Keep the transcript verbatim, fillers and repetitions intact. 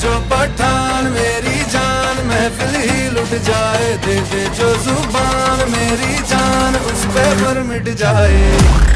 जो पठान मेरी जान, महफिल ही लुट जाए, दे दे जो जुबान मेरी जान, उस पे पर मिट जाए।